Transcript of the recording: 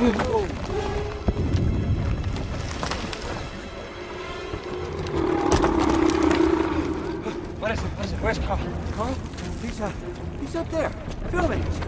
What is it? Where's Carl? Carl? He's up there, filming.